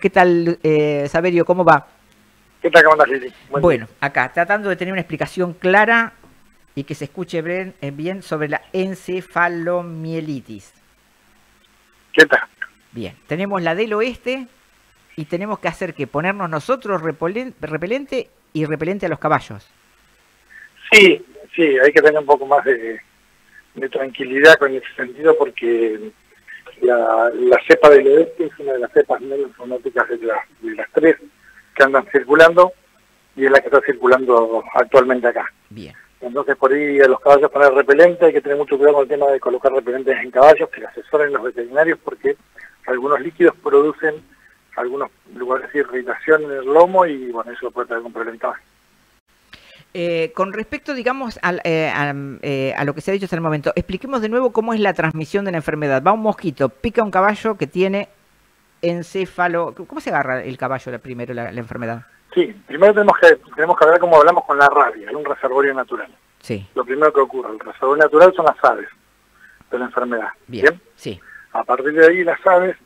¿Qué tal, Saverio? ¿Cómo va? ¿Qué tal, cómo andas, Lili? Bueno, acá, tratando de tener una explicación clara y que se escuche bien sobre la encefalomielitis. ¿Qué tal? Bien, tenemos la del oeste y tenemos que hacer que ponernos nosotros repelente y repelente a los caballos. Sí, sí, hay que tener un poco más de tranquilidad con ese sentido porque... La cepa del oeste es una de las cepas menos zoonáticas de las tres que andan circulando y es la que está circulando actualmente acá. Bien. Entonces, por ahí a los caballos poner repelente, hay que tener mucho cuidado con el tema de colocar repelentes en caballos, que le asesoren los veterinarios porque algunos líquidos producen algunos lugares de irritación en el lomo y bueno, eso puede traer un problema. Con respecto, digamos, a lo que se ha dicho hasta el momento, expliquemos de nuevo cómo es la transmisión de la enfermedad. Va un mosquito, pica un caballo que tiene encéfalo... ¿Cómo se agarra el caballo primero, la enfermedad? Sí, primero tenemos que hablar como hablamos con la rabia, en un reservorio natural. Sí. Lo primero que ocurre, el reservorio natural son las aves de la enfermedad. Bien, ¿bien? Sí. A partir de ahí las aves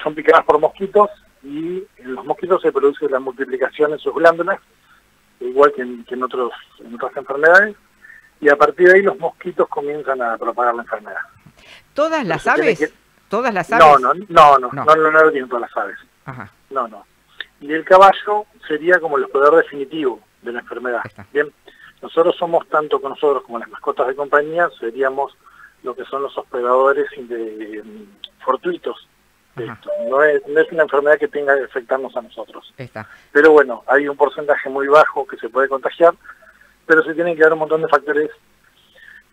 son picadas por mosquitos y en los mosquitos se produce la multiplicación en sus glándulas, igual que en otras enfermedades, y a partir de ahí los mosquitos comienzan a propagar la enfermedad. ¿Todas las aves? ¿Todas las aves? No lo tienen todas las aves. Ajá. No, no. Y el caballo sería como el hospedador definitivo de la enfermedad. Bien, nosotros somos, tanto con nosotros como las mascotas de compañía, seríamos lo que son los hospedadores fortuitos. Esto. No es una enfermedad que tenga que afectarnos a nosotros. Está. Pero bueno, hay un porcentaje muy bajo que se puede contagiar, pero se tienen que dar un montón de factores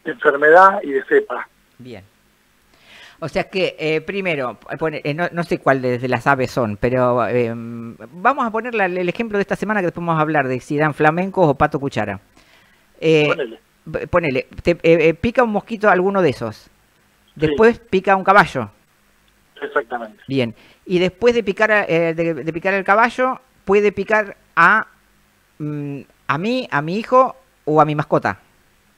de enfermedad y de cepa. Bien. O sea que, primero, no sé cuál de las aves son, pero vamos a poner el ejemplo de esta semana que después vamos a hablar de si dan flamencos o pato cuchara. Ponele, pica un mosquito alguno de esos, después pica un caballo. Exactamente. Bien. Y después de picar de picar al caballo, puede picar a mí, a mi hijo o a mi mascota.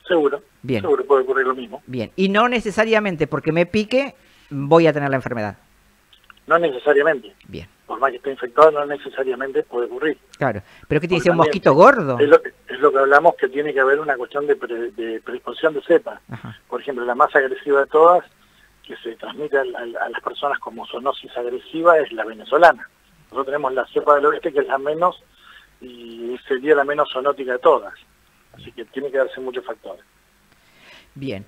Seguro. Bien. Seguro puede ocurrir lo mismo. Bien. Y no necesariamente porque me pique voy a tener la enfermedad. No necesariamente. Bien. Por más que esté infectado, no necesariamente puede ocurrir. Claro. Pero ¿qué tiene que ser un mosquito gordo? Es lo que hablamos, que tiene que haber una cuestión de predisposición de cepa. Ajá. Por ejemplo, la más agresiva de todas, que se transmite a las personas como zoonosis agresiva, es la venezolana. Nosotros tenemos la cepa del oeste, que es la menos, y sería la menos zoonótica de todas. Así que tiene que darse muchos factores. Bien.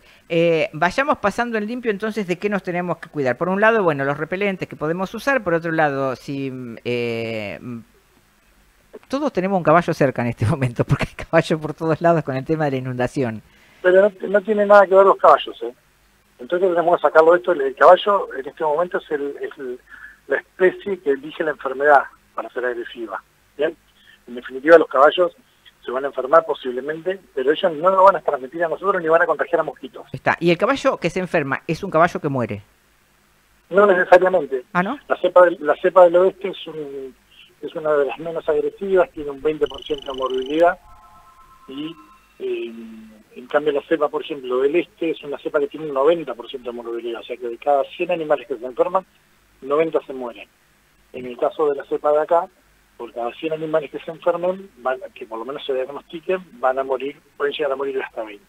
Vayamos pasando en limpio, entonces, de qué nos tenemos que cuidar. Por un lado, bueno, los repelentes que podemos usar. Por otro lado, si... todos tenemos un caballo cerca en este momento, porque hay caballos por todos lados con el tema de la inundación. Pero no tiene nada que ver los caballos, ¿eh? Entonces tenemos que sacarlo de esto. El caballo en este momento es la especie que elige la enfermedad para ser agresiva. ¿Bien? En definitiva, los caballos se van a enfermar posiblemente, pero ellos no lo van a transmitir a nosotros ni van a contagiar a mosquitos. Está. ¿Y el caballo que se enferma es un caballo que muere? No necesariamente. ¿Ah, no? La cepa del oeste es una de las menos agresivas, tiene un 20% de morbilidad y... en cambio la cepa, por ejemplo, del este es una cepa que tiene un 90% de morbilidad, o sea que de cada 100 animales que se enferman, 90 se mueren. En el caso de la cepa de acá, por cada 100 animales que se enfermen, que por lo menos se diagnostiquen, van a morir, pueden llegar a morir hasta 20.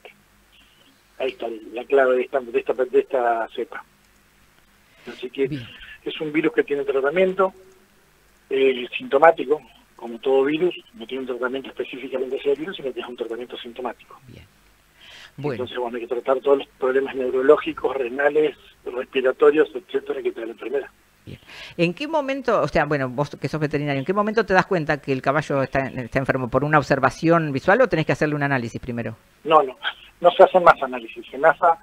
Ahí está la clave de esta cepa. Así que bien, es un virus que tiene tratamiento sintomático. Como todo virus, no tiene un tratamiento específicamente hacia el virus, sino que es un tratamiento sintomático. Bien. Bueno. Entonces, bueno, hay que tratar todos los problemas neurológicos, renales, respiratorios, etcétera, que trae la enfermedad. Bien. ¿En qué momento, o sea, bueno, vos que sos veterinario, en qué momento te das cuenta que el caballo está enfermo? ¿Por una observación visual o tenés que hacerle un análisis primero? No se hacen más análisis. SENASA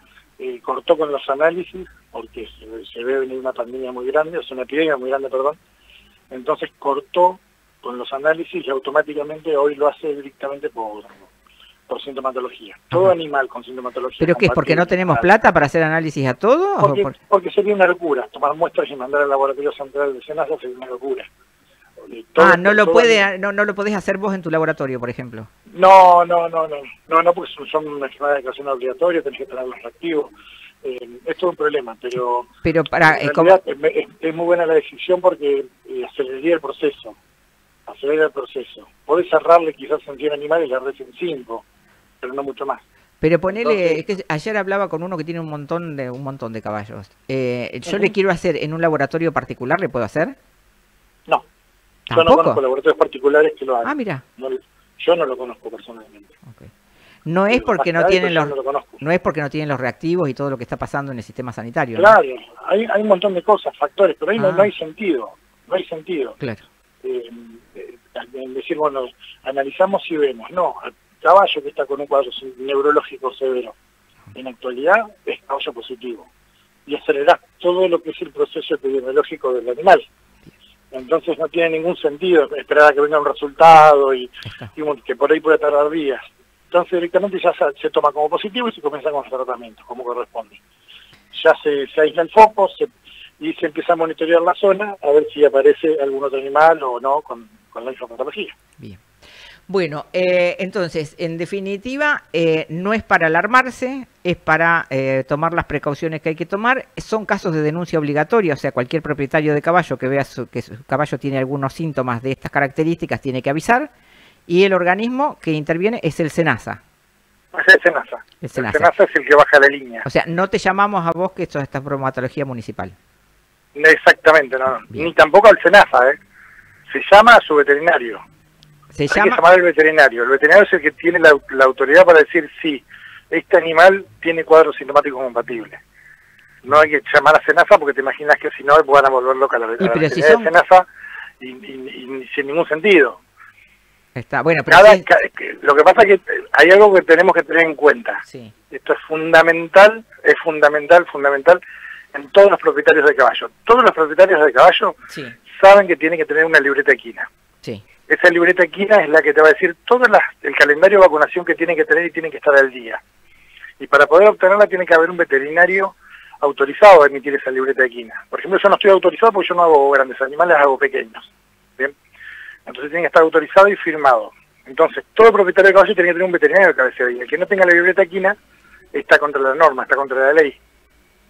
cortó con los análisis porque se ve venir una pandemia muy grande, o sea, una epidemia muy grande, perdón. Entonces cortó con los análisis y automáticamente hoy lo hace directamente por sintomatología. Ajá. Todo animal con sintomatología. ¿Pero qué es? ¿Porque no tenemos plata para hacer análisis a todo? Porque sería una locura. Tomar muestras y mandar al laboratorio central de SENASA sería una locura. No lo podés hacer vos en tu laboratorio, por ejemplo. No, porque son una enfermedad de educación obligatoria, tenés que tenerlos reactivos. Esto es un problema, pero para, en realidad es muy buena la decisión porque aceleraría el proceso. Acelera el proceso. Podés cerrarle quizás en 100 animales, la red en 5, pero no mucho más. Pero ponele, entonces, es que ayer hablaba con uno que tiene un montón de caballos. Yo le quiero hacer en un laboratorio particular, ¿le puedo hacer? No. ¿Tampoco? Yo no conozco laboratorios particulares que lo hagan. Ah, mira. No, yo no lo conozco personalmente. Okay. No es porque no tienen los no es porque no tienen los reactivos y todo lo que está pasando en el sistema sanitario. Claro, ¿no? hay un montón de cosas, factores, pero ahí no hay sentido, Claro. Decir, bueno, analizamos y vemos, no, el caballo que está con un cuadro neurológico severo, en actualidad es caballo positivo, y acelerás todo lo que es el proceso epidemiológico del animal. Entonces no tiene ningún sentido esperar a que venga un resultado y que por ahí puede tardar días. Entonces directamente ya se toma como positivo y se comienza con los tratamientos, como corresponde. Ya se aísla el foco y se empieza a monitorear la zona a ver si aparece algún otro animal o no con la bromatología. Bien. Bueno, entonces, en definitiva, no es para alarmarse, es para tomar las precauciones que hay que tomar. Son casos de denuncia obligatoria, o sea, cualquier propietario de caballo que vea que su caballo tiene algunos síntomas de estas características tiene que avisar. Y el organismo que interviene es el SENASA. Es el SENASA. El SENASA es el que baja la línea. O sea, no te llamamos a vos que esto es esta bromatología municipal. No, exactamente, no. Bien. Ni tampoco al SENASA, ¿eh? Se llama a su veterinario. Hay que llamar al veterinario. El veterinario es el que tiene la autoridad para decir sí, este animal tiene cuadros sintomáticos compatibles. No hay que llamar a SENASA porque te imaginas que si no van a volver loca la veterinaria de SENASA y sin ningún sentido. Está, bueno, pero lo que pasa es que hay algo que tenemos que tener en cuenta. Sí. Esto es fundamental, en todos los propietarios de caballo. Todos los propietarios de caballo saben que tienen que tener una libreta equina. Sí. Esa libreta equina es la que te va a decir todo el calendario de vacunación que tienen que tener y tienen que estar al día. Y para poder obtenerla tiene que haber un veterinario autorizado a emitir esa libreta equina. Por ejemplo, yo no estoy autorizado porque yo no hago grandes animales, hago pequeños. Bien. Entonces tiene que estar autorizado y firmado. Entonces, todo propietario de caballo tiene que tener un veterinario de cabecera. Y el que no tenga la libreta equina está contra la norma, está contra la ley.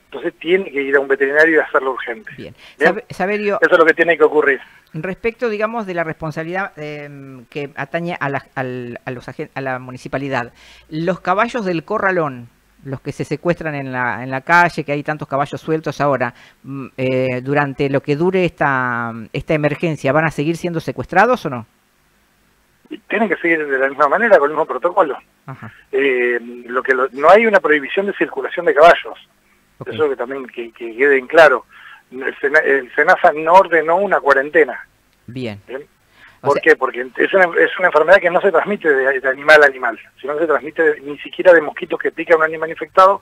Entonces tiene que ir a un veterinario y hacerlo urgente. Bien. ¿Bien? Saverio, eso es lo que tiene que ocurrir. Respecto, digamos, de la responsabilidad que atañe a la municipalidad, los caballos del corralón, los que se secuestran en la calle, que hay tantos caballos sueltos ahora, durante lo que dure esta emergencia, ¿van a seguir siendo secuestrados o no? Tienen que seguir de la misma manera, con el mismo protocolo. Ajá. No hay una prohibición de circulación de caballos. Okay. Eso que también que quede en claro. El SENASA no ordenó una cuarentena. Bien. ¿Bien? ¿Por qué? Porque es una enfermedad que no se transmite de animal a animal, sino que se transmite ni siquiera de mosquitos que pica a un animal infectado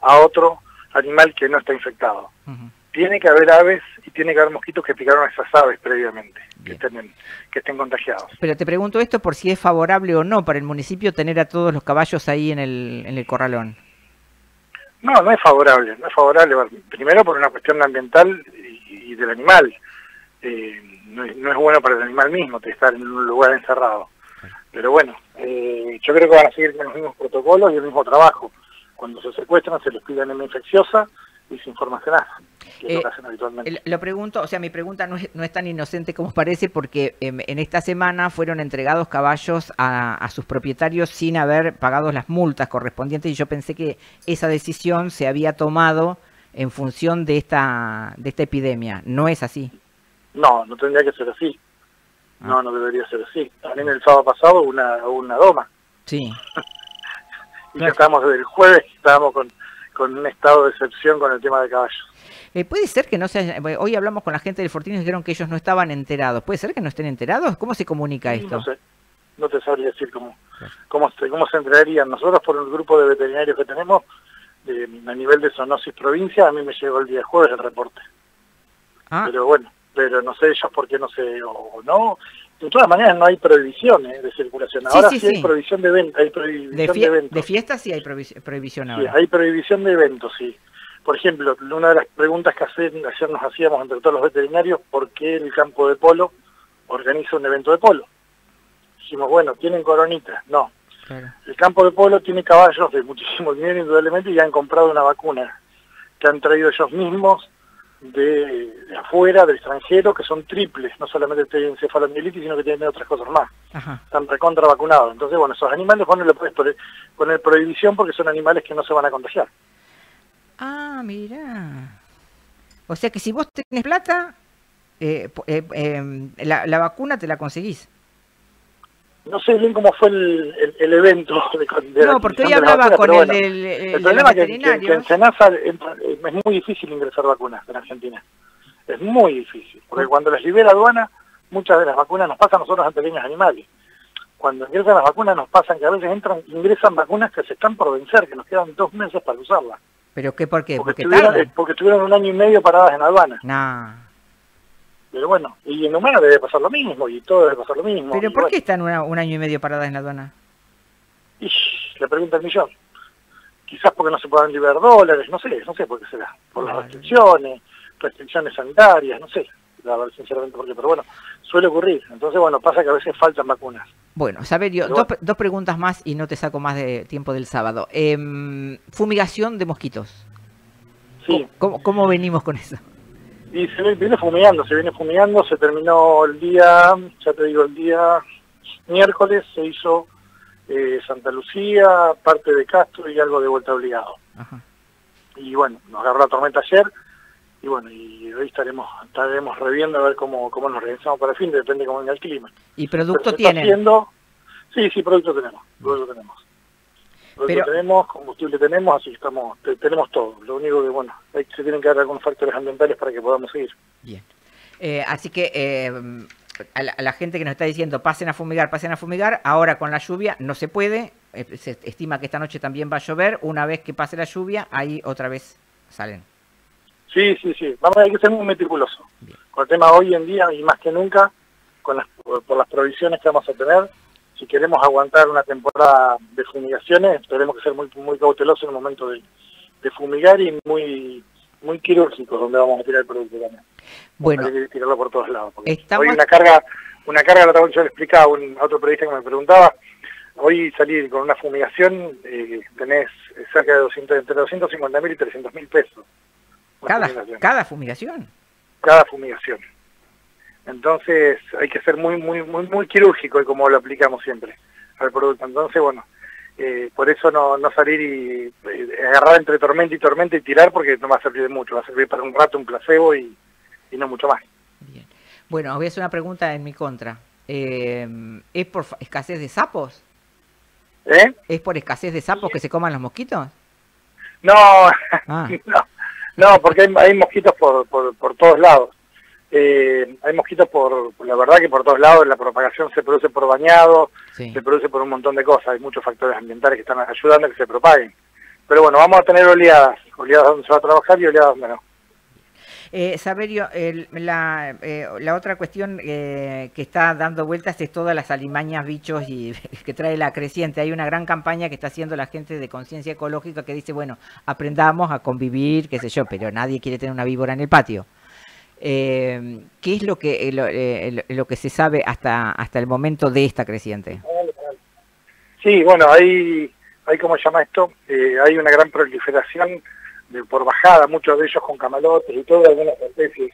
a otro animal que no está infectado. Uh-huh. Tiene que haber aves y tiene que haber mosquitos que picaron a esas aves previamente, que estén contagiados. Pero te pregunto esto por si es favorable o no para el municipio tener a todos los caballos ahí en el corralón. No, no es favorable. Primero por una cuestión ambiental y del animal. No es bueno para el animal mismo estar en un lugar encerrado. Pero bueno, yo creo que van a seguir con los mismos protocolos y el mismo trabajo. Cuando se secuestran, se les pide anemia infecciosa y se informa SENASA, que es lo que hacen habitualmente. Lo pregunto, o sea, mi pregunta no es tan inocente como parece, porque en esta semana fueron entregados caballos a sus propietarios sin haber pagado las multas correspondientes, y yo pensé que esa decisión se había tomado en función de esta epidemia. ¿No es así? No, no tendría que ser así. No, no debería ser así. También el sábado pasado hubo una doma. Sí. Y ya estábamos desde el jueves, estábamos con un estado de excepción con el tema de caballos. Puede ser que no sea... Hoy hablamos con la gente del Fortín y dijeron que ellos no estaban enterados. ¿Puede ser que no estén enterados? ¿Cómo se comunica esto? No sé. No te sabría decir cómo se enterarían. Nosotros, por un grupo de veterinarios que tenemos, a nivel de Zoonosis Provincia, a mí me llegó el día jueves el reporte. Ah. Pero bueno... pero no sé ellos por qué no sé o no. De todas maneras no hay prohibiciones de circulación. Ahora sí hay prohibición de venta. Hay prohibición de eventos. De fiestas sí hay prohibición ahora. Sí, hay prohibición de eventos, sí. Por ejemplo, una de las preguntas que ayer nos hacíamos entre todos los veterinarios, ¿por qué el campo de polo organiza un evento de polo? Dijimos, bueno, ¿tienen coronitas? No. Claro. El campo de polo tiene caballos de muchísimo dinero indudablemente y han comprado una vacuna que han traído ellos mismos de afuera, del extranjero, que son triples, no solamente tienen encefalomielitis, sino que tienen otras cosas más. Ajá. Están recontra vacunados. Entonces, bueno, esos animales vos no le puedes poner prohibición porque son animales que no se van a contagiar. Ah, mirá. O sea que si vos tenés plata, la vacuna te la conseguís. No sé bien cómo fue el evento. No, porque hoy hablaba con el problema que en SENASA es muy difícil ingresar vacunas en Argentina. Es muy difícil. Porque cuando las libera aduana, muchas de las vacunas nos pasan a nosotros a pequeños animales. Cuando ingresan las vacunas nos pasan que a veces ingresan vacunas que se están por vencer, que nos quedan 2 meses para usarlas. ¿Pero qué por qué? Porque estuvieron 1 año y medio paradas en aduana. No. Pero bueno, y en humano debe pasar lo mismo, y todo debe pasar lo mismo. ¿Pero por qué están 1 año y medio paradas en la aduana? Ish, la pregunta del millón. Quizás porque no se puedan liberar dólares, no sé por qué será. Por las restricciones sanitarias, no sé, la verdad, sinceramente, por qué, pero bueno, suele ocurrir. Entonces, bueno, pasa que a veces faltan vacunas. Bueno, Saverio, bueno. Dos preguntas más y no te saco más de tiempo del sábado. Fumigación de mosquitos. Sí. ¿Cómo venimos con eso? Y se viene fumigando, se terminó el día, ya te digo, el día miércoles se hizo Santa Lucía, parte de Castro y algo de Vuelta Obligado. Ajá. Y bueno, nos agarró la tormenta ayer, y bueno, y hoy estaremos reviendo a ver cómo nos organizamos para el fin, depende cómo venga el clima. ¿Y producto tienen? Sí, producto tenemos. Tenemos combustible, así estamos, tenemos todo. Lo único que, bueno, se tienen que dar algunos factores ambientales para que podamos seguir. Bien. Así que a la gente que nos está diciendo pasen a fumigar, ahora con la lluvia no se puede. Se estima que esta noche también va a llover. Una vez que pase la lluvia, ahí otra vez salen. Sí. Vamos a tener que ser muy meticulosos. Bien. Con el tema hoy en día y más que nunca, por las provisiones que vamos a tener. Si queremos aguantar una temporada de fumigaciones, tenemos que ser muy, muy cautelosos en el momento de fumigar y muy, muy quirúrgicos donde vamos a tirar el producto también. Bueno. Hay que tirarlo por todos lados. Hoy una carga, la otra vez yo le explicaba a otro periodista que me preguntaba, hoy salir con una fumigación tenés cerca de entre 250.000 y 300.000 pesos. ¿Cada fumigación? Entonces hay que ser muy quirúrgico y como lo aplicamos siempre al producto. Entonces, bueno, por eso no salir y agarrar entre tormenta y tormenta y tirar, porque no va a servir de mucho, va a servir para un rato, un placebo y no mucho más. Bien. Bueno, voy a hacer una pregunta en mi contra. ¿Es por escasez de sapos? ¿Eh? ¿Es por escasez de sapos que se coman los mosquitos? No, no, porque hay mosquitos por todos lados. Hay mosquitos la verdad que por todos lados, la propagación se produce por bañados, se produce por un montón de cosas, hay muchos factores ambientales que están ayudando a que se propaguen. Pero bueno, vamos a tener oleadas donde se va a trabajar y oleadas donde no. Saverio, la otra cuestión que está dando vueltas es todas las alimañas, bichos y que trae la creciente. Hay una gran campaña que está haciendo la gente de conciencia ecológica que dice, bueno, aprendamos a convivir, qué sé yo, pero nadie quiere tener una víbora en el patio. ¿Qué es lo que se sabe hasta el momento de esta creciente? Sí, bueno, hay ¿cómo se llama esto? Hay una gran proliferación por bajada, muchos de ellos con camalotes y todo, algunas especies.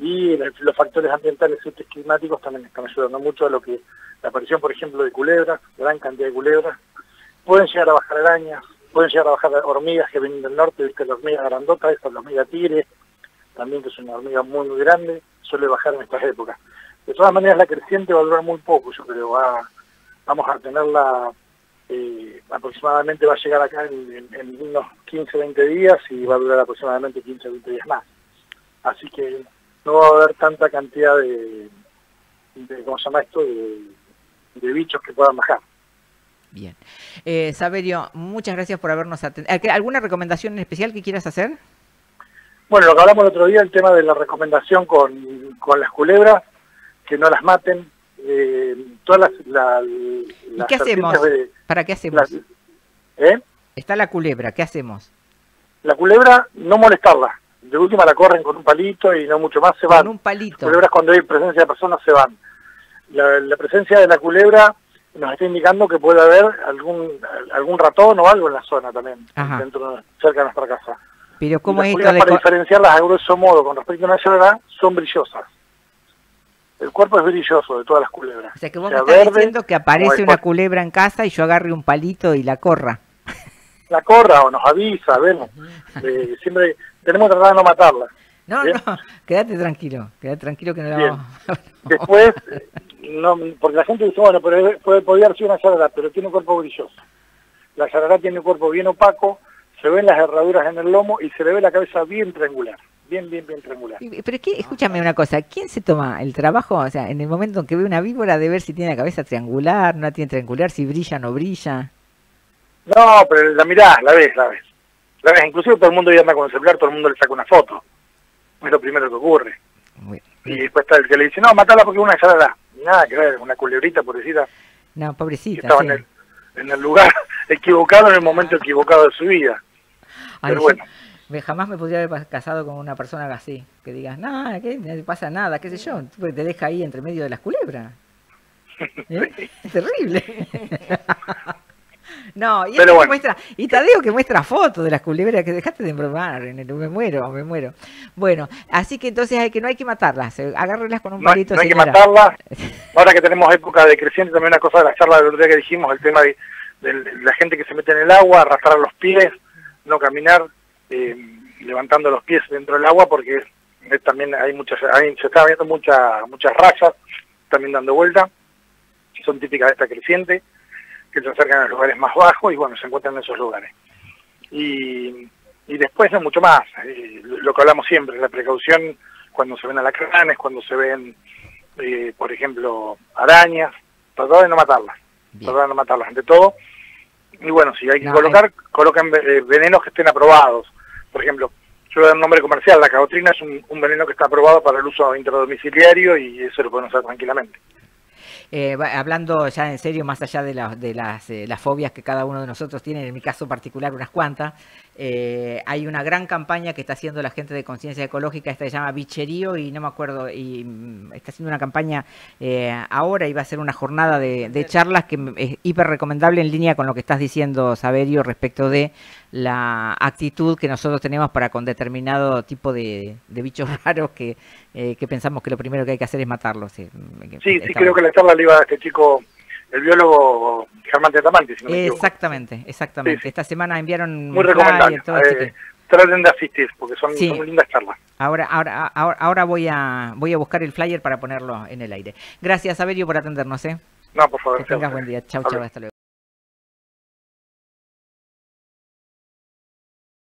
Y los factores ambientales y climáticos también están ayudando mucho a lo que la aparición, por ejemplo, de culebras, gran cantidad de culebras. Pueden llegar a bajar arañas, pueden llegar a bajar hormigas que vienen del norte, ¿viste? La hormiga grandota, esa, la hormiga tigre, también, que es una hormiga muy, muy grande, suele bajar en estas épocas. De todas maneras, la creciente va a durar muy poco, yo creo. Vamos a tenerla, aproximadamente va a llegar acá en unos 15, 20 días y va a durar aproximadamente 15, 20 días más. Así que no va a haber tanta cantidad de ¿cómo se llama esto?, de bichos que puedan bajar. Bien. Saverio, muchas gracias por habernos atendido. ¿Alguna recomendación en especial que quieras hacer? Bueno, lo que hablamos el otro día, el tema de la recomendación con las culebras, que no las maten. Todas las ¿Y qué hacemos? ¿Para qué hacemos? Está la culebra, ¿qué hacemos? La culebra, no molestarla. De última la corren con un palito y no mucho más, se van. Con un palito. Las culebras, cuando hay presencia de personas, se van. La presencia de la culebra nos está indicando que puede haber algún ratón o algo en la zona también, cerca de nuestra casa. Pero ¿cómo es esto de...? Para diferenciarlas a grosso modo con respecto a una yarará, son brillosas. El cuerpo es brilloso de todas las culebras. O sea que vos me estás diciendo que aparece una culebra en casa y yo agarre un palito y la corra. La corra o nos avisa, vemos. Siempre tenemos que tratar de no matarla. No, ¿bien? No, quédate tranquilo que no la vamos. Después, no, porque la gente dice, bueno, pero podría haber sido una yarará, pero tiene un cuerpo brilloso. La yarará tiene un cuerpo bien opaco, se ven las herraduras en el lomo y se le ve la cabeza bien triangular. Bien triangular. Pero ¿quién, escúchame una cosa, ¿quién se toma el trabajo, o sea, en el momento en que ve una víbora de ver si tiene la cabeza triangular, no la tiene triangular, si brilla, no brilla? No, pero la mirás, la ves. Inclusive todo el mundo ya anda con el celular, todo el mundo le saca una foto. Es lo primero que ocurre. Bien. Y después está el que le dice, no, matala porque una yarará. Nada que ver, una culebrita, pobrecita. No, pobrecita. Que estaba sí. en el lugar equivocado, en el momento equivocado de su vida. Ay, pero bueno. Jamás me podría haber casado con una persona así, que digas, nada, que no pasa nada, qué sé yo, te deja ahí entre medio de las culebras. ¿Eh? Es terrible. No, y, bueno. Muestra, y Tadeo que muestra fotos de las culebras, que dejaste de embromar, me muero. Bueno, así que entonces no hay que matarlas, agárrenlas con un palito. No hay que matarlas. Ahora que tenemos época de creciente, también una cosa de la charla de la verdad que dijimos, el tema de la gente que se mete en el agua, arrastrar los pies, no caminar, levantando los pies dentro del agua, porque también hay muchas, se está viendo muchas rayas también dando vuelta, son típicas de esta creciente, que se acercan a los lugares más bajos y bueno, se encuentran en esos lugares. Y después no mucho más, lo que hablamos siempre, la precaución cuando se ven alacranes, cuando se ven, por ejemplo, arañas, tratar de no matarlas, ante todo. Y bueno, si hay que colocan venenos que estén aprobados. Por ejemplo, yo voy a dar un nombre comercial, la caotrina es un veneno que está aprobado para el uso intradomiciliario y eso lo pueden usar tranquilamente. Hablando ya en serio, más allá de, las fobias que cada uno de nosotros tiene, en mi caso particular unas cuantas, hay una gran campaña que está haciendo la gente de conciencia ecológica, esta se llama Bicherío y no me acuerdo, y está haciendo una campaña ahora y va a ser una jornada de charlas que es hiper recomendable en línea con lo que estás diciendo, Saverio, respecto de la actitud que nosotros tenemos para con determinado tipo de bichos raros que pensamos que lo primero que hay que hacer es matarlos. Sí, creo que la charla le iba a este chico, el biólogo Germán de Tetamante, si no me equivoco. Exactamente. Sí. Esta semana enviaron... Muy recomendable. Traten de asistir, porque son, sí, son lindas charlas. Ahora voy a buscar el flyer para ponerlo en el aire. Gracias, Saverio, por atendernos. No, por favor. Que tengas buen día. Chau, hasta luego.